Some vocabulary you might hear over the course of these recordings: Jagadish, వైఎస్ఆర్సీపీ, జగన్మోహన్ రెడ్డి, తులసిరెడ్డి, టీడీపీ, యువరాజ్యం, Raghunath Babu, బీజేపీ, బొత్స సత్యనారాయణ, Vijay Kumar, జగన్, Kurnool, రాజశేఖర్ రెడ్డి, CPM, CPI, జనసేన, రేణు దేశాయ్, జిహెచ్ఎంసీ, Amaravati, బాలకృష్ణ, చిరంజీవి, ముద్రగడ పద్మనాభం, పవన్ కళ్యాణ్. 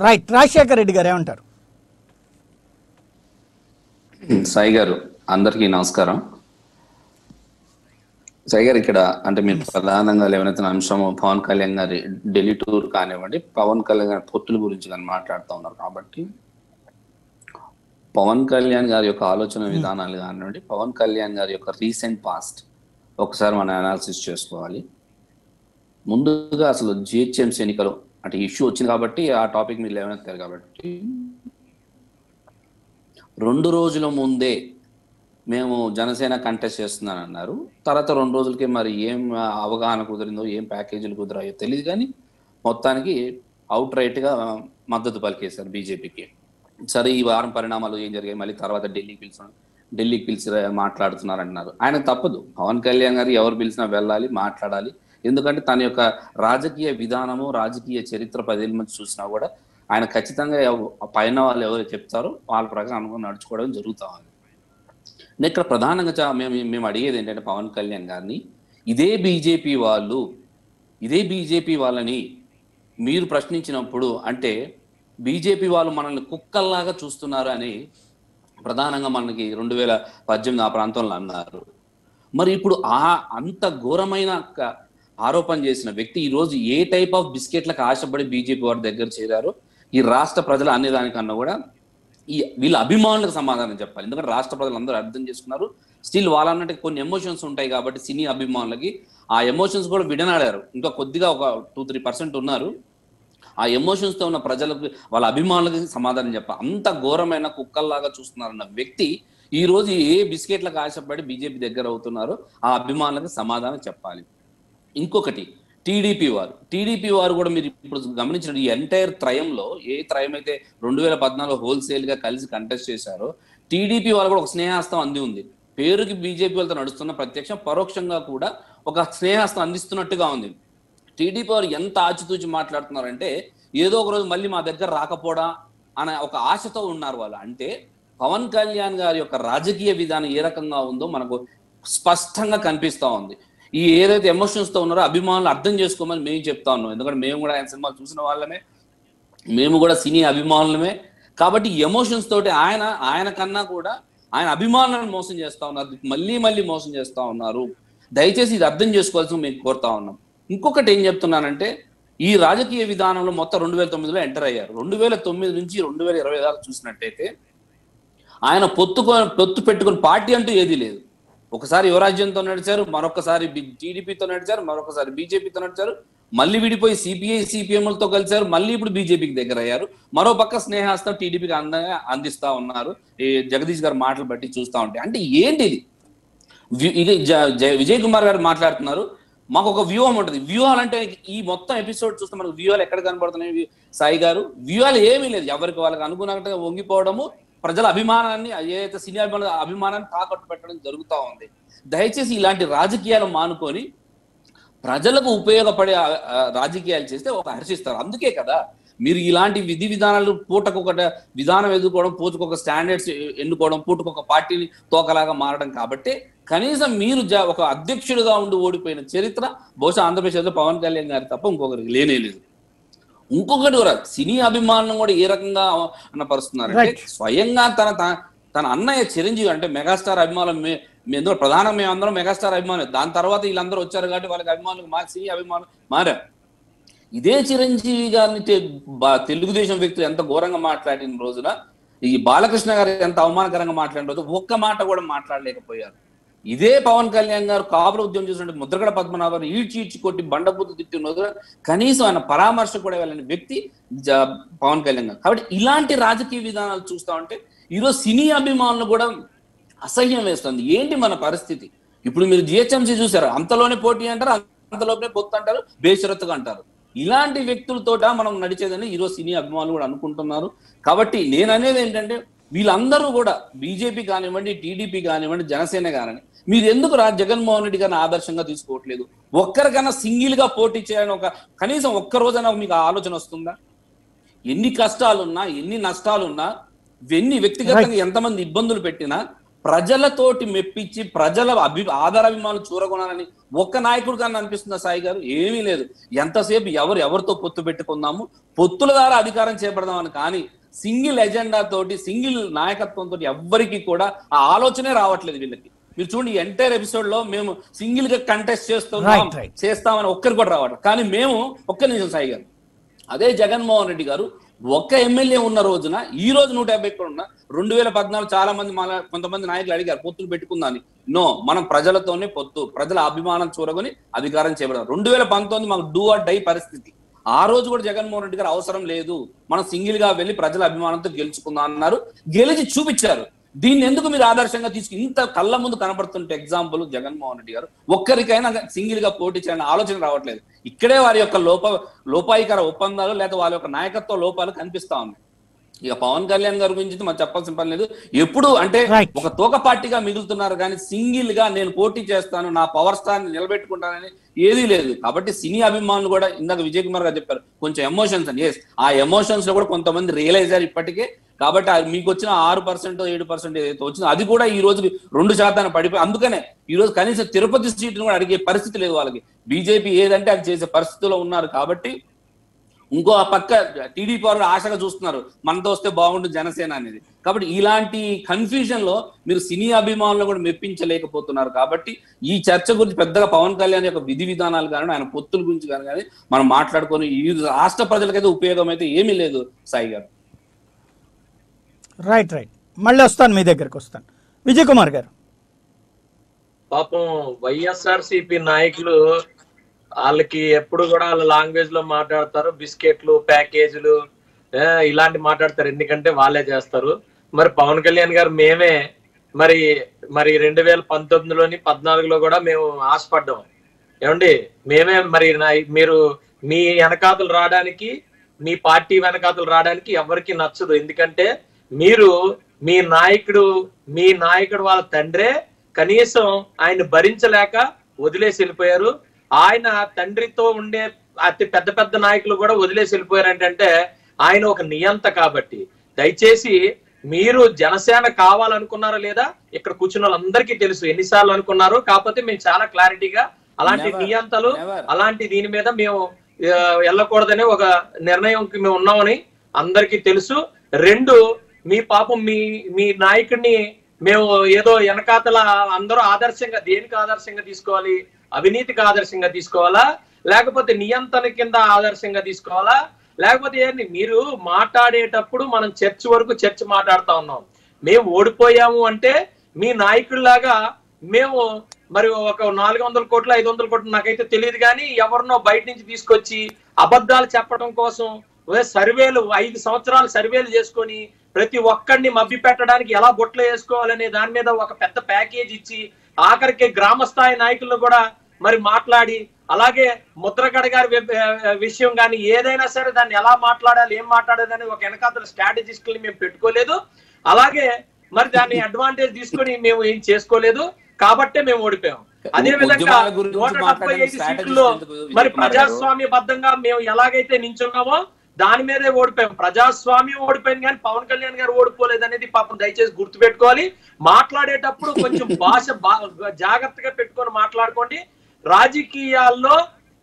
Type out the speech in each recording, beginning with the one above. Right రాజశేఖర్ రెడ్డి గారు ఏమంటారు? సాయి గారు అందరికీ నమస్కారం. సాయి గారు ఇక్కడ అంటే మీరు ప్రధానంగా లేవనెత్తిన అంశము పవన్ కళ్యాణ్ గారి ఢిల్లీ టూర్ కానివ్వండి, పవన్ కళ్యాణ్ గారి పొత్తుల గురించి కానీ మాట్లాడుతూ ఉన్నారు. కాబట్టి పవన్ కళ్యాణ్ గారి యొక్క ఆలోచన విధానాలు కానివ్వండి, పవన్ కళ్యాణ్ గారి యొక్క రీసెంట్ పాస్ట్ ఒకసారి మనం అనాలిసిస్ చేసుకోవాలి. ముందుగా అసలు జిహెచ్ఎంసీ ఎన్నికలు అంటే ఇష్యూ వచ్చింది కాబట్టి ఆ టాపిక్ మీరు లేవనెత్తారు. కాబట్టి 2 రోజుల ముందే మేము జనసేన కంటెస్ట్ చేస్తున్నాను అన్నారు. తర్వాత 2 రోజులకే మరి ఏం అవగాహన కుదిరిందో ఏం ప్యాకేజీలు కుదిరాయో తెలియదు, కానీ మొత్తానికి అవుట్ రైట్గా మద్దతు పలికేశారు బీజేపీకి. సరే ఈ వారం పరిణామాలు ఏం జరిగాయి, మళ్ళీ తర్వాత ఢిల్లీకి పిలిచి మాట్లాడుతున్నారు అంటున్నారు. ఆయన తప్పదు, పవన్ కళ్యాణ్ గారు ఎవరు పిలిచినా వెళ్ళాలి, మాట్లాడాలి. ఎందుకంటే తన యొక్క రాజకీయ విధానము, రాజకీయ చరిత్ర 10 ఏళ్ళ మంది చూసినా కూడా ఆయన ఖచ్చితంగా పైన వాళ్ళు ఎవరు చెప్తారో వాళ్ళ ప్రకారం నడుచుకోవడం జరుగుతూ ఉంది. ఇక్కడ ప్రధానంగా మేము అడిగేది ఏంటంటే పవన్ కళ్యాణ్ గారిని, ఇదే బీజేపీ వాళ్ళని మీరు ప్రశ్నించినప్పుడు అంటే బీజేపీ వాళ్ళు మనల్ని కుక్కల్లాగా చూస్తున్నారు అని ప్రధానంగా మనకి 2018 ఆ ప్రాంతంలో అన్నారు. మరి ఇప్పుడు అంత ఘోరమైన ఆరోపణ చేసిన వ్యక్తి ఈరోజు ఏ టైప్ ఆఫ్ బిస్కెట్లకు ఆశపడి బీజేపీ వారి దగ్గర చేరారు? ఈ రాష్ట్ర ప్రజలు అనేదానికన్నా కూడా ఈ వీళ్ళ అభిమానులకు సమాధానం చెప్పాలి. ఎందుకంటే రాష్ట్ర ప్రజలు అందరూ అర్థం చేసుకున్నారు. స్టిల్ వాళ్ళన్నట్టు కొన్ని ఎమోషన్స్ ఉంటాయి కాబట్టి సినీ అభిమానులకి ఆ ఎమోషన్స్ కూడా విడనాడారు. ఇంకా కొద్దిగా ఒక 2-3% ఉన్నారు. ఆ ఎమోషన్స్తో ఉన్న ప్రజలకు, వాళ్ళ అభిమానులకి సమాధానం చెప్పాలి. అంత ఘోరమైన కుక్కల్లాగా చూస్తున్నారన్న వ్యక్తి ఈరోజు ఏ బిస్కెట్లకు ఆశపడి బీజేపీ దగ్గర అవుతున్నారో ఆ అభిమానులకు సమాధానం చెప్పాలి. ఇంకొకటి టీడీపీ వారు కూడా మీరు ఇప్పుడు గమనించిన ఈ ఎంటైర్ త్రయంలో ఏ త్రయం అయితే 2014 హోల్సేల్గా కలిసి కంటెస్ట్ చేశారో టీడీపీ వారు కూడా ఒక స్నేహాస్తం అంది ఉంది. పేరుకి బీజేపీ వాళ్ళతో నడుస్తున్న ప్రత్యక్షం, పరోక్షంగా కూడా ఒక స్నేహాస్తం అందిస్తున్నట్టుగా ఉంది. టీడీపీ వారు ఎంత ఆచితూచి మాట్లాడుతున్నారంటే ఏదో ఒక రోజు మళ్ళీ మా దగ్గర రాకపోడా అనే ఒక ఆశతో ఉన్నారు వాళ్ళు. అంటే పవన్ కళ్యాణ్ గారి యొక్క రాజకీయ విధానం ఏ రకంగా ఉందో మనకు స్పష్టంగా కనిపిస్తూ ఉంది. ఈ ఏదైతే ఎమోషన్స్తో ఉన్నారో అభిమానులు అర్థం చేసుకోమని మేము చెప్తా ఉన్నాం. ఎందుకంటే మేము కూడా ఆయన సినిమాలు చూసిన వాళ్ళమే, మేము కూడా సినీ అభిమానులమే. కాబట్టి ఎమోషన్స్ తోటి ఆయన కన్నా కూడా ఆయన అభిమానులను మోసం చేస్తూ ఉన్నారు, మళ్ళీ మోసం చేస్తూ ఉన్నారు. దయచేసి ఇది అర్థం చేసుకోవాల్సి మేము కోరుతా ఉన్నాం. ఇంకొకటి ఏం చెప్తున్నానంటే ఈ రాజకీయ విధానంలో మొత్తం 2009లో ఎంటర్ అయ్యారు. 2009 నుంచి 2020 దాకా చూసినట్టయితే ఆయన పొత్తు పెట్టుకుని పార్టీ అంటూ ఏదీ లేదు. ఒకసారి యువరాజ్యంతో నడిచారు, మరొకసారి టీడీపీతో నడిచారు, మరొకసారి బీజేపీతో నడిచారు, మళ్ళీ విడిపోయి CPI, CPMలతో కలిశారు, మళ్ళీ ఇప్పుడు బీజేపీకి దగ్గర అయ్యారు. మరో పక్క స్నేహాస్తం టీడీపీకి అందంగా అందిస్తూ ఉన్నారు ఈ జగదీష్ గారు మాటలు బట్టి చూస్తూ ఉంటే. అంటే ఏంటి ఇది? విజయ్ కుమార్ గారు మాట్లాడుతున్నారు, మాకు ఒక వ్యూహం ఉంటుంది. వ్యూహాలు అంటే ఈ మొత్తం ఎపిసోడ్ చూస్తే మనకు వ్యూహాలు ఎక్కడ కనబడుతున్నాయి సాయి గారు? వ్యూహాలు ఏమీ లేదు. ఎవరికి వాళ్ళకి అనుగుణంగా వంగిపోవడము, ప్రజల అభిమానాన్ని ఏదైతే సినీ అభిమానాన్ని తాకట్టు పెట్టడం జరుగుతూ ఉంది. దయచేసి ఇలాంటి రాజకీయాలు మానుకొని ప్రజలకు ఉపయోగపడే రాజకీయాలు చేస్తే ఒక హర్షిస్తారు. అందుకే కదా మీరు ఇలాంటి విధి విధానాలు, పూటకొక విధానం ఎదుర్కోవడం, పూటకొక స్టాండర్డ్స్ ఎన్నుకోవడం, పూటకొక పార్టీని తోకలాగా మారడం. కాబట్టి కనీసం మీరు ఒక అధ్యక్షుడిగా ఉండి ఓడిపోయిన చరిత్ర బహుశా ఆంధ్రప్రదేశ్లో పవన్ కళ్యాణ్ గారు తప్ప ఇంకొకరికి లేనేలేదు. ఇంకొకటి కూడా సినీ అభిమానులను కూడా ఏ రకంగా అనపరుస్తున్నారు అంటే స్వయంగా తన అన్నయ్య చిరంజీవి అంటే మెగాస్టార్ అభిమానులు, ఎందుకంటే ప్రధానంగా మేమందరం మెగాస్టార్ అభిమానులు, దాని తర్వాత వీళ్ళందరూ వచ్చారు కాబట్టి వాళ్ళకి అభిమానులు మా సినీ అభిమానులు మారా. ఇదే చిరంజీవి గారిని తెలుగుదేశం వ్యక్తులు ఎంత ఘోరంగా మాట్లాడిన రోజున, ఈ బాలకృష్ణ గారు ఎంత అవమానకరంగా మాట్లాడిన రోజు ఒక్క మాట కూడా మాట్లాడలేకపోయారు. ఇదే పవన్ కళ్యాణ్ గారు కాపుల ఉద్యమం చేసినట్టు ముద్రగడ పద్మనాభ గారు ఈడ్చి కొట్టి బండబూతు తిట్టిన రోజున కనీసం ఆయన పరామర్శ కూడా వెళ్ళని వ్యక్తి పవన్ కళ్యాణ్ గారు. కాబట్టి ఇలాంటి రాజకీయ విధానాలు చూస్తా ఉంటే ఈరోజు సినీ అభిమానులు కూడా అసహ్యం వేస్తుంది. ఏంటి మన పరిస్థితి? ఇప్పుడు మీరు GHMC చూసారు, అంతలోనే పోటీ అంటారు, అంతలోనే పొత్తు అంటారు, బేషరత్తుగా అంటారు. ఇలాంటి వ్యక్తులతోట మనం నడిచేదని ఈరోజు సినీ అభిమానులు కూడా అనుకుంటున్నారు. కాబట్టి నేను అనేది ఏంటంటే వీళ్ళందరూ కూడా బీజేపీ కానివ్వండి, టీడీపీ కానివ్వండి, జనసేన కానివ్వండి, మీరు ఎందుకు జగన్మోహన్ రెడ్డి గారిని ఆదర్శంగా తీసుకోవట్లేదు? ఒక్కరికైనా సింగిల్గా పోటీ చేయాలని కనీసం ఒక్కరోజైనా మీకు ఆలోచన వస్తుందా? ఎన్ని కష్టాలున్నా, ఎన్ని నష్టాలున్నా, ఎన్ని వ్యక్తిగతంగా ఎంతమంది ఇబ్బందులు పెట్టినా ప్రజలతోటి మెప్పించి ప్రజల ఆదరాభిమాలు చూరగొనాలని ఒక్క నాయకుడిగాని అనిపిస్తున్న సాయి గారు ఏమీ లేదు. ఎంతసేపు ఎవరు ఎవరితో పొత్తు పెట్టుకున్నాము, పొత్తుల ద్వారా అధికారం చేపడదామని, కానీ సింగిల్ ఎజెండా తోటి సింగిల్ నాయకత్వంతో ఎవ్వరికి కూడా ఆ ఆలోచనే రావట్లేదు వీళ్ళకి. మీరు చూడండి ఎంటైర్ ఎపిసోడ్ లో మేము సింగిల్ గా కంటెస్ట్ చేస్తామని ఒక్కరు కూడా రావడం, కానీ మేము ఒక్క నిమిషం సాయి గారు, అదే జగన్మోహన్ రెడ్డి గారు ఒక్క ఎమ్మెల్యే ఉన్న రోజున ఈ రోజు 150 ఉన్న 2014 చాలా మంది కొంతమంది నాయకులు అడిగారు పొత్తులు పెట్టుకుందాని. నో, మనం ప్రజలతోనే పొత్తు, ప్రజల అభిమానం చూరగొని అధికారం చేయబడారు. 2019 మాకు డూ ఆర్ డై పరిస్థితి. ఆ రోజు కూడా జగన్మోహన్ రెడ్డి గారు అవసరం లేదు, మనం సింగిల్ గా వెళ్లి ప్రజల అభిమానంతో గెలుచుకుందాం అన్నారు, గెలిచి చూపించారు. దీన్ని ఎందుకు మీరు ఆదర్శంగా తీసుకుని ఇంత కళ్ళ ముందు కనబడుతుంటే ఎగ్జాంపుల్ జగన్మోహన్ రెడ్డి గారు ఒక్కరికైనా సింగిల్ గా పోటీ చేయాలని ఆలోచన రావట్లేదు. ఇక్కడే వారి యొక్క లోపాయికర ఒప్పందాలు లేదా వారి యొక్క నాయకత్వ లోపాలు కనిపిస్తా ఉన్నాయి. ఇక పవన్ కళ్యాణ్ గారి గురించి మనం చెప్పాల్సిన పని లేదు, ఎప్పుడు అంటే ఒక తోక పార్టీగా మిగులుతున్నారు, కానీ సింగిల్ గా నేను పోటీ చేస్తాను, నా పవర్ స్టార్ ని నిలబెట్టుకుంటానని ఏదీ లేదు. కాబట్టి సినీ అభిమానులు కూడా ఇందాక విజయ్ కుమార్ గారు చెప్పారు కొంచెం ఎమోషన్స్ అని. ఎస్, ఆ ఎమోషన్స్ లో కూడా కొంతమంది రియలైజ్ అయ్యారు ఇప్పటికే. కాబట్టి మీకు వచ్చిన 6% 7% ఏదైతే వచ్చిందో అది కూడా ఈ రోజు 2% పడిపోయి, అందుకనే ఈ రోజు కనీసం తిరుపతి సీట్ను కూడా అడిగే పరిస్థితి లేదు వాళ్ళకి. బీజేపీ ఏదంటే అది చేసే పరిస్థితిలో ఉన్నారు. కాబట్టి ఇంకో పక్క టీడీపీ వాళ్ళు ఆశగా చూస్తున్నారు మనతో వస్తే బాగుంటుంది జనసేన అనేది. కాబట్టి ఇలాంటి కన్ఫ్యూజన్ లో మీరు సినీ అభిమానులు కూడా మెప్పించలేకపోతున్నారు. కాబట్టి ఈ చర్చ గురించి పెద్దగా పవన్ కళ్యాణ్ యొక్క విధి విధానాలు కానీ ఆయన పొత్తుల గురించి కానీ మనం మాట్లాడుకొని ఈ రాష్ట్ర ప్రజలకైతే ఉపయోగం అయితే ఏమీ లేదు సాయి గారు. రైట్ రైట్, మళ్ళీ వస్తాను మీ దగ్గరకు వస్తాను. విజయ్ కుమార్ గారు, పాపం వైఎస్ఆర్సిపి నాయకులు వాళ్ళకి ఎప్పుడు కూడా వాళ్ళ లాంగ్వేజ్ లో మాట్లాడతారు, బిస్కెట్లు ప్యాకేజీలు ఇలాంటి మాట్లాడతారు, ఎందుకంటే వాళ్ళే చేస్తారు. మరి పవన్ కళ్యాణ్ గారు మేమే మరి మరి 2019 కూడా మేము ఆశపడ్డాం ఏమండి, మేమే మరి మీరు మీ వెనకాతలు రావడానికి, మీ పార్టీ వెనకాతలు రావడానికి ఎవరికి నచ్చదు. ఎందుకంటే మీరు మీ నాయకుడు వాళ్ళ తండ్రే కనీసం ఆయన భరించలేక వదిలేసి వెళ్ళిపోయారు. ఆయన తండ్రితో ఉండే అతి పెద్ద పెద్ద నాయకులు కూడా వదిలేసి వెళ్ళిపోయారు. ఏంటంటే ఆయన ఒక నియంత. కాబట్టి దయచేసి మీరు జనసేన కావాలనుకున్నారా లేదా ఇక్కడ కూర్చున్న వాళ్ళందరికీ తెలుసు, ఎన్నిసార్లు అనుకున్నారు. కాకపోతే మేము చాలా క్లారిటీగా అలాంటి నియంతలు అలాంటి దీని మీద మేము వెళ్ళకూడదనే ఒక నిర్ణయంకి మేము ఉన్నామని అందరికీ తెలుసు. రెండు, మీ పాపం మీ నాయకుడిని మేము ఏదో వెనకాతల అందరూ ఆదర్శంగా, దేనికి ఆదర్శంగా తీసుకోవాలి? అవినీతికి ఆదర్శంగా తీసుకోవాలా, లేకపోతే నియంత్రణ కింద ఆదర్శంగా తీసుకోవాలా, లేకపోతే ఏంటి? మీరు మాట్లాడేటప్పుడు మనం చర్చ వరకు చర్చ మాట్లాడుతూ ఉన్నాం. మేము ఓడిపోయాము అంటే మీ నాయకుడిలాగా మేము మరి ఒక 400 కోట్లు 500 కోట్లు నాకైతే తెలియదు, కానీ ఎవరినో బయట నుంచి తీసుకొచ్చి అబద్ధాలు చెప్పడం కోసం సర్వేలు 5 సంవత్సరాలు సర్వేలు చేసుకొని ప్రతి ఒక్కరిని మభ్య పెట్టడానికి ఎలా బొట్లు వేసుకోవాలనే దాని మీద ఒక పెద్ద ప్యాకేజ్ ఇచ్చి ఆఖరికి గ్రామ స్థాయి నాయకులను కూడా మరి మాట్లాడి, అలాగే ముద్రగడ గారి విషయం కానీ ఏదైనా సరే దాన్ని ఎలా మాట్లాడాలి ఏం మాట్లాడాలని ఒక వెనకాతల స్ట్రాటజిస్ట్ని మేము పెట్టుకోలేదు. అలాగే మరి దాన్ని అడ్వాంటేజ్ తీసుకొని మేము ఏం చేసుకోలేదు, కాబట్టే మేము ఓడిపోయాం. అదే విధంగా 175 సీట్లలో మరి ప్రజాస్వామ్యబద్ధంగా మేము ఎలాగైతే నించున్నామో దాని మీదే ఓడిపోయాం. ప్రజాస్వామ్యం ఓడిపోయింది కానీ పవన్ కళ్యాణ్ గారు ఓడిపోలేదు అనేది పాపం దయచేసి గుర్తుపెట్టుకోవాలి. మాట్లాడేటప్పుడు కొంచెం భాష జాగ్రత్తగా పెట్టుకొని మాట్లాడుకోండి. రాజకీయాల్లో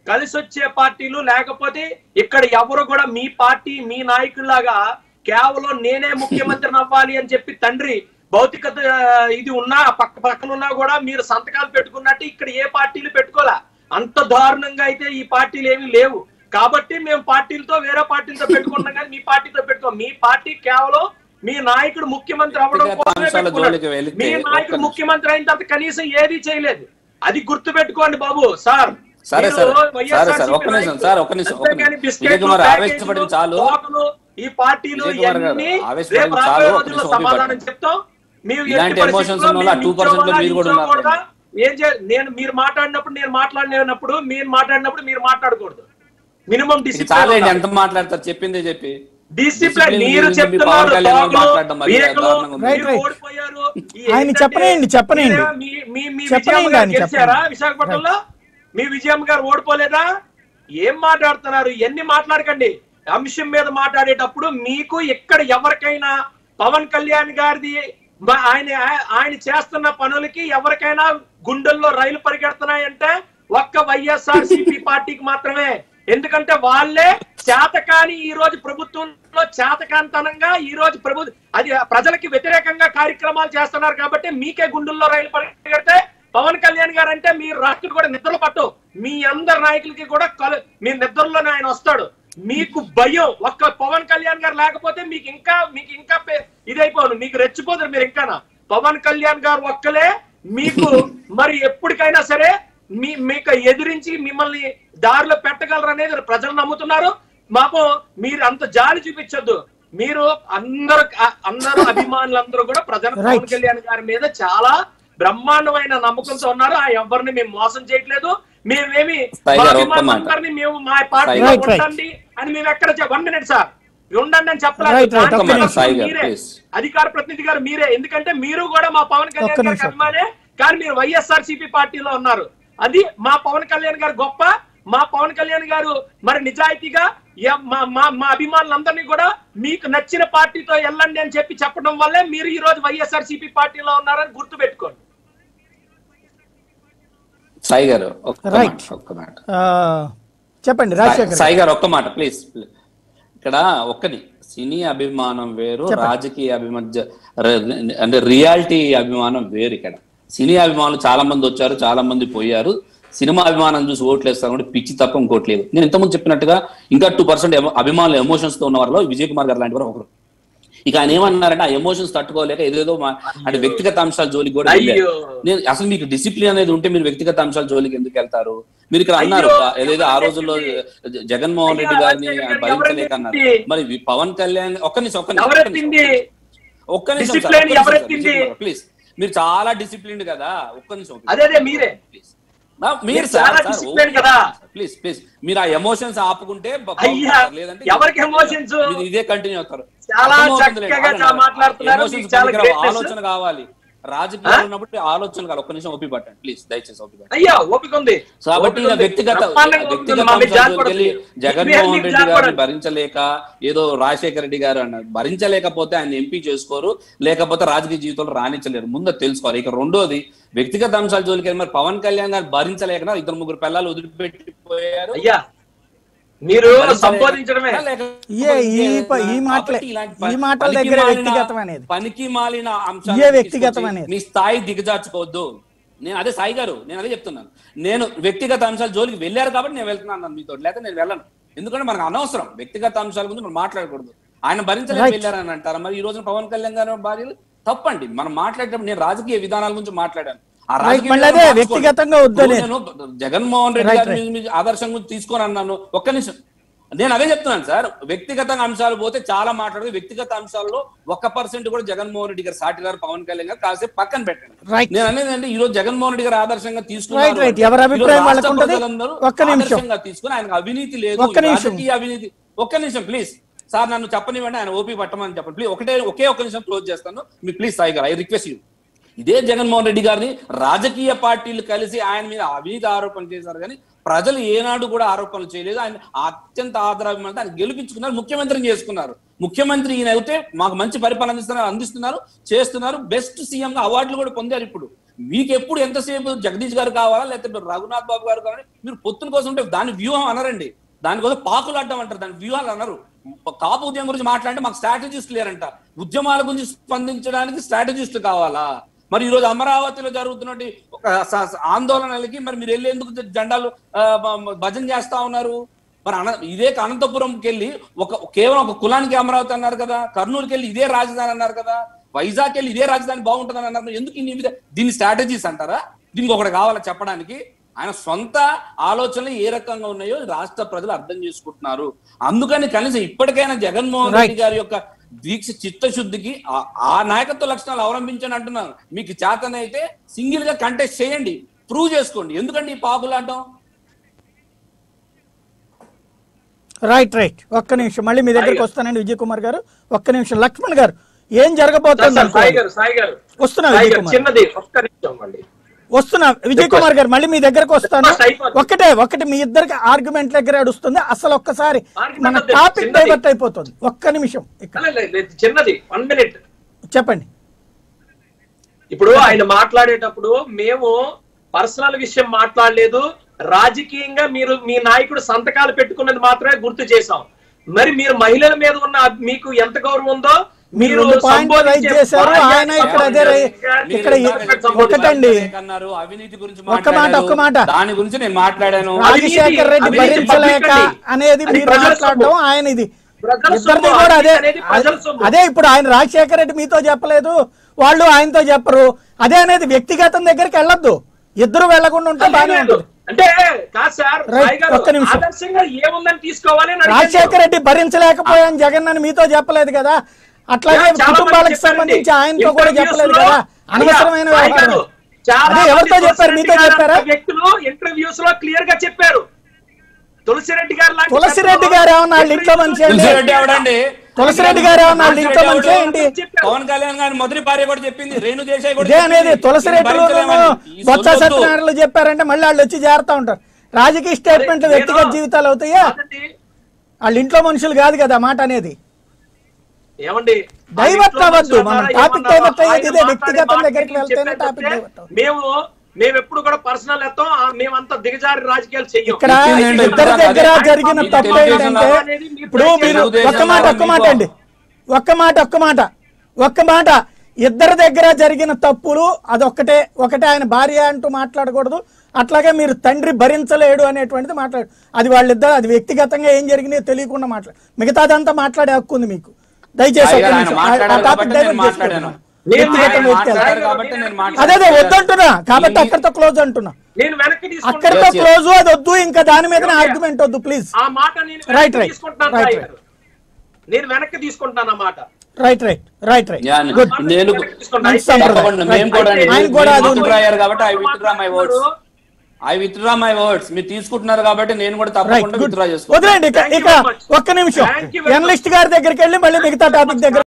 కలిసి వచ్చే పార్టీలు, లేకపోతే ఇక్కడ ఎవరు కూడా మీ పార్టీ మీ నాయకుల్లాగా కేవలం నేనే ముఖ్యమంత్రిని అవ్వాలి అని చెప్పి తండ్రి భౌతిక ఇది ఉన్నా పక్కన ఉన్నా కూడా మీరు సంతకాలు పెట్టుకున్నట్టు ఇక్కడ ఏ పార్టీలు పెట్టుకోలే. అంత దారుణంగా అయితే ఈ పార్టీలు ఏమీ లేవు. కాబట్టి మేము పార్టీలతో వేరే పార్టీలతో పెట్టుకుంటున్నాం, కానీ మీ పార్టీతో పెట్టుకో. మీ పార్టీ కేవలం మీ నాయకుడు ముఖ్యమంత్రి అవ్వడం కోసమే పెట్టుకున్నాడు. మీ నాయకుడు ముఖ్యమంత్రి అయిన తర్వాత కనీసం ఏది చేయలేదు, అది గుర్తు పెట్టుకోండి బాబు. సార్ ఈ పార్టీలు సమాధానం చెప్తాం. మీరు మాట్లాడినప్పుడు నేను మాట్లాడినప్పుడు మీరు మాట్లాడకూడదు. మినిమం డిసిప్లిన్ ఎంత మాట్లాడతారు చెప్పిందే చెప్పి విశాఖపట్నంలో మీ విజయం గారు ఓడిపోలేదా? ఏం మాట్లాడుతున్నారు? ఎన్ని మాట్లాడకండి. అంశం మీద మాట్లాడేటప్పుడు మీకు ఎక్కడ ఎవరికైనా పవన్ కళ్యాణ్ గారిది ఆయన ఆయన చేస్తున్న పనులకి ఎవరికైనా గుండెల్లో రైలు పరిగెడుతున్నాయి అంటే ఒక్క వైఎస్ఆర్సీపీ పార్టీకి మాత్రమే. ఎందుకంటే వాళ్ళే చేతకాని ఈ రోజు ప్రభుత్వంలో చేతకాంతనంగా ఈ రోజు అది ప్రజలకు వ్యతిరేకంగా కార్యక్రమాలు చేస్తున్నారు కాబట్టి మీకే గుండెల్లో రైలు పరిగెడితే పవన్ కళ్యాణ్ గారు అంటే మీరు రాష్ట్రుడు కూడా నిద్రలు పట్టు, మీ అందరి నాయకులకి కూడా మీ నిద్రలోనే ఆయన వస్తాడు. మీకు భయం, ఒక్క పవన్ కళ్యాణ్ గారు లేకపోతే మీకు ఇంకా ఇదైపోను, మీకు రెచ్చిపోతారు మీరు ఇంకానా. పవన్ కళ్యాణ్ గారు ఒక్కలే మీకు మరి ఎప్పటికైనా సరే మీకు ఎదిరించి మిమ్మల్ని దారిలో పెట్టగలరు అనేది ప్రజలు నమ్ముతున్నారు. మాకు మీరు అంత జాలి చూపించొద్దు. మీరు అందరూ అభిమానులందరూ కూడా ప్రజలు పవన్ కళ్యాణ్ గారి మీద చాలా బ్రహ్మాండమైన నమ్మకంతో ఉన్నారు. ఆ ఎవరిని మేము మోసం చేయట్లేదు, మేమేమి అభిమానులందరినీ మేము మా పార్టీ ఉండండి అని మేము ఎక్కడ వన్ మినిట్ సార్ ఉండండి అని చెప్పలేదు. మీరే అధికార ప్రతినిధి గారు, మీరే, ఎందుకంటే మీరు కూడా మా పవన్ కళ్యాణ్ గారికి అభిమానే, కానీ మీరు వైఎస్ఆర్సీపీ పార్టీలో ఉన్నారు. అది మా పవన్ కళ్యాణ్ గారు గొప్ప, మా పవన్ కళ్యాణ్ గారు మరి నిజాయితీగా మా అభిమానులందరినీ కూడా మీకు నచ్చిన పార్టీతో వెళ్ళండి అని చెప్పి చెప్పడం వల్లే మీరు ఈ రోజు వైఎస్ఆర్సీపీ పార్టీలో ఉన్నారని గుర్తు పెట్టుకోండి. సాయి గారు చెప్పండి, సాయి గారు ఒక్క మాట ప్లీజ్. ఇక్కడ ఒక్కది, సినీ అభిమానం వేరు, రాజకీయ అభిమధ్య అంటే రియాలిటీ అభిమానం వేరు. ఇక్కడ సినీ అభిమానులు చాలా మంది వచ్చారు, చాలా మంది పోయారు. సినిమా అభిమానం చూసి ఓట్లేస్తాను అంటే పిచ్చి తప్ప ఇంకోటి లేదు. నేను ఇంతకుముందు చెప్పినట్టుగా ఇంకా 2% అభిమానులు ఎమోషన్స్ తో ఉన్న వారిలో విజయ్ కుమార్ గారు లాంటి వారు ఒకరు. ఇక ఆయన ఏమన్నారంటే ఆ ఎమోషన్స్ తట్టుకోలేక ఏదేదో అంటే వ్యక్తిగత అంశాలు జోలికి కూడా నేను అసలు మీకు డిసిప్లిన్ అనేది ఉంటే మీరు వ్యక్తిగత అంశాల జోలికి ఎందుకు వెళ్తారు? మీరు ఇక్కడ అన్నారు ఏదైతే ఆ రోజుల్లో జగన్మోహన్ రెడ్డి గారిని భరించలేక అన్నారు. మరి పవన్ కళ్యాణ్ ఒక్క నిమిషం ప్లీజ్, మీరు చాలా డిసిప్లిన్డ్ కదా, ఒక్క నిమిషం ప్లీజ్. మీరు ప్లీజ్ ప్లీజ్ మీరు ఆ ఎమోషన్స్ ఆపుకుంటే లేదంటే ఇదే కంటిన్యూ అవుతారు. ఆలోచన కావాలి, రాజకీయాలు ఉన్నప్పుడు ఆలోచన కావాలి. ఒక్క నిమిషం ఓపి పట్టండి ప్లీజ్, దయచేసి ఓపి పట్టండి. కాబట్టి వ్యక్తిగత జగన్మోహన్ రెడ్డి గారు భరించలేక ఏదో రాజశేఖర రెడ్డి గారు అన్నారు, భరించలేకపోతే ఆయన ఎంపీ చేసుకోరు, లేకపోతే రాజకీయ జీవితంలో రాణించలేరు, ముందు తెలుసుకోవాలి. ఇక రెండోది వ్యక్తిగత అంశాలు జోలికి మరి పవన్ కళ్యాణ్ గారు భరించలేక ఇద్దరు ముగ్గురు పిల్లలు వదిలిపెట్టిపోయారు. మీరు సంబోధించడమే పనికి మాలిన అంశాలు మీ స్థాయి దిగజార్చుకోవద్దు. నేను అదే సాయి గారు, నేను అదే చెప్తున్నాను. నేను వ్యక్తిగత అంశాలు జోలికి వెళ్ళారు కాబట్టి నేను వెళ్తున్నాను మీతో, లేకపోతే నేను వెళ్ళను. ఎందుకంటే మనకు అనవసరం వ్యక్తిగత అంశాల గురించి మనం మాట్లాడకూడదు. ఆయన భరించలేక వెళ్ళారని అంటారు. మరి ఈ రోజున పవన్ కళ్యాణ్ గారు భార్యలు తప్పండి. మనం మాట్లాడేటప్పుడు నేను రాజకీయ విధానాల గురించి మాట్లాడాను. వ్యక్తిగతంగా జగన్మోహన్ రెడ్డి గారి ఆదర్శం గురించి తీసుకొని అన్నాను. ఒక్క నిమిషం, నేను అదే చెప్తున్నాను సార్. వ్యక్తిగత అంశాలు పోతే చాలా మాట్లాడదు. వ్యక్తిగత అంశాల్లో 1% కూడా జగన్మోహన్ రెడ్డి గారు సాటి గారు పవన్ కళ్యాణ్ గారు కాసేపు పక్కన పెట్టండి. నేను అనేది అంటే ఈ రోజు జగన్మోహన్ రెడ్డి గారు ఆదర్శంగా తీసుకుని ఆయనకు అవినీతి లేదు, అవినీతి. ఒక్క నిమిషం ప్లీజ్ సార్, నన్ను చెప్పనివ్వండి, ఆయన ఓపీ పట్టమని చెప్పండి ప్లీజ్. ఒకే నిమిషం క్లోజ్ చేస్తాను మీ ప్లీజ్. సాయి గారు ఐ రిక్వెస్ట్ యూ, ఇదే జగన్మోహన్ రెడ్డి గారిని రాజకీయ పార్టీలు కలిసి ఆయన మీద అవినీతి ఆరోపణలు చేశారు, కానీ ప్రజలు ఏనాడు కూడా ఆరోపణలు చేయలేదు. ఆయన అత్యంత ఆదరాభిమానంతో ఆయన గెలిపించుకున్నారు, ముఖ్యమంత్రిని చేసుకున్నారు. ముఖ్యమంత్రి ఈయన అయితే మాకు మంచి పరిపాలన అందిస్తున్నారు, చేస్తున్నారు. బెస్ట్ సీఎంగా అవార్డులు కూడా పొందారు. ఇప్పుడు మీకు ఎప్పుడు ఎంతసేపు జగదీష్ గారు కావాలా, లేకపోతే రఘునాథ్ బాబు గారు కావాలని మీరు పొత్తుల కోసం ఉంటే దాని వ్యూహం అనరండి, దానికోసం పాకులాడ్డం అంటారు, దాని వ్యూహాలు అనరు. కాపు ఉద్యమం గురించి మాట్లాడితే మాకు స్ట్రాటజిస్టులు లేరంట. ఉద్యమాల గురించి స్పందించడానికి స్ట్రాటజిస్టులు కావాలా? మరి ఈ రోజు అమరావతిలో జరుగుతున్నటువంటి ఒక ఆందోళనలకి మరి మీరు వెళ్ళి ఎందుకు జెండాలు భజన చేస్తా ఉన్నారు? మరి ఇదే అనంతపురంకి వెళ్ళి కేవలం ఒక కులానికి అమరావతి అన్నారు కదా, కర్నూలుకి వెళ్ళి ఇదే రాజధాని అన్నారు కదా, వైజాగ్ వెళ్ళి ఇదే రాజధాని బాగుంటుందని అన్నారు. ఎందుకు దీన్ని స్ట్రాటజీస్ అంటారా? దీనికి ఒకటి కావాలా చెప్పడానికి? ఆయన సొంత ఆలోచనలు ఏ రకంగా ఉన్నాయో రాష్ట్ర ప్రజలు అర్థం చేసుకుంటున్నారు. అందుకని కనీసం ఇప్పటికైనా జగన్మోహన్ రెడ్డి గారి యొక్క దీక్ష చిత్తశుద్ధికి ఆ నాయకత్వ లక్షణాలు అవలంబించండి అంటున్నారు. మీకు చేతనైతే సింగిల్ గా కంటెస్ట్ చేయండి, ప్రూవ్ చేసుకోండి. ఎందుకండి ఈ పాకులాటం? రైట్ రైట్ ఒక్క నిమిషం, మళ్ళీ మీ దగ్గరికి వస్తానండి విజయ్ కుమార్ గారు. ఒక్క నిమిషం లక్ష్మణ్ గారు, ఏం జరగబోతుంది? వస్తున్నా విజయ్ కుమార్ గారు, మళ్ళీ మీ దగ్గరకు వస్తాను. ఒకటి మీ ఇద్దరికి ఆర్గ్యుమెంట్ దగ్గర అడుస్తుంది. అసలు ఒక్కసారి మన టాపిక్ డైవర్ట్ అయిపోతుంది. ఒక్క నిమిషం చెప్పండి. ఇప్పుడు ఆయన మాట్లాడేటప్పుడు మేము పర్సనల్ విషయం మాట్లాడలేదు, రాజకీయంగా మీరు మీ నాయకుడు సంతకాలు పెట్టుకున్నది మాత్రమే గుర్తు చేశాం. మరి మీరు మహిళల మీద ఉన్న మీకు ఎంత గౌరవం ఉందో మీరు సంబోధించే చేశారు. ఆయన ఇక్కడ అదే ఇక్కడ ఒకటండి అన్నారు. అవినీతి గురించి మాట్లాడారు, ఒక్క మాట దాని గురించి నేను మాట్లాడాను. రాజశేఖర్ రెడ్డి భరించలేక అనేది మీరు మాట్లాడడం ఆయన ఇది ఇద్దరిది కూడా అదే అదే. ఇప్పుడు ఆయన రాజశేఖర్ రెడ్డి మీతో చెప్పలేదు, వాళ్ళు ఆయనతో చెప్పరు, అదే అనేది వ్యక్తిగతం దగ్గరికి వెళ్ళొద్దు, ఇద్దరు వెళ్ళకుండా ఉంటే బానే ఉంటుంది. అంటే రాజశేఖర్ రెడ్డి భరించలేకపోయాను జగన్ అని మీతో చెప్పలేదు కదా, అట్లాగే కుటుంబాలకు సంబంధించి ఆయనతో కూడా చెప్పలేదు కదా. అనవసరమైన ఎవరితో చెప్పారు? మీతో చెప్పారా? వ్యక్తులు ఇంటర్వ్యూస్ లో క్లియర్ గా చెప్పారు. తులసిరెడ్డి గారు ఏమన్నా ఇంట్లో మంచి తులసిరెడ్డి గారు ఏమన్నా ఇంట్లో మంచి ఏంటి? పవన్ కళ్యాణ్ గారి మొదటి భార్య కూడా చెప్పింది, రేణు దేశాయ్ కూడా అనేది తులసిరెడ్డిలో బొత్స సత్యనారాయణలు చెప్పారంటే మళ్ళీ వాళ్ళు వచ్చి చేరుతా ఉంటారు. రాజకీయ స్టేట్మెంట్లు వ్యక్తిగత జీవితాలు అవుతాయా? వాళ్ళ ఇంట్లో మనుషులు కాదు కదా మాట అనేది. డైవర్ట్ అవ్వద్దు, మనం టాపిక్ డైవర్ట్ అయ్యేది ఇదే. వ్యక్తిగతం దగ్గరికి వెళ్తేనే టాపిక్ డైవర్ట్ అవుతుంది. మేము ఎప్పుడు కూడా పర్సనల్ ఎత్తాం, మేమంతా దిగజారి రాజకీయాలు చెయ్యం. ఇక్కడ ఇద్దరి దగ్గర జరిగిన తప్పు ఏంటంటే ఇప్పుడు మీరు ఒక్క మాట ఇద్దరి దగ్గర జరిగిన తప్పులు అదొక్కటే. ఒకటే ఆయన భార్య అంటూ మాట్లాడకూడదు, అట్లాగే మీరు తండ్రి భరించలేడు అనేటువంటిది మాట్లాడు. అది వాళ్ళిద్దరు అది వ్యక్తిగతంగా ఏం జరిగినాయో తెలియకుండా మాట్లాడు, మిగతాదంతా మాట్లాడే హక్కు ఉంది మీకు. దయచేసి అదే వద్దంటున్నా కాబట్టి అక్కడితో క్లోజ్ అంటున్నా, అక్కడితో క్లోజ్ అది వద్దు, ఇంకా దాని మీద ఆర్గ్యుమెంట్ వద్దు ప్లీజ్. రైట్ రైట్ వెనక్కి తీసుకుంటాను అన్నమాట. రైట్ రైట్ రైట్ రైట్ మీరు తీసుకుంటున్నారు కాబట్టి నేను కూడా తప్పకుండా విత్డ్రా చేసుకో. వదిలేండి ఇక ఒక్క నిమిషం ఎనలిస్ట్ గారి దగ్గరికి వెళ్ళి మళ్ళీ మిగతా టాపిక్ దగ్గర